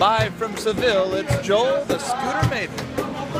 Live from Seville, it's Joel, the Scooter Maven.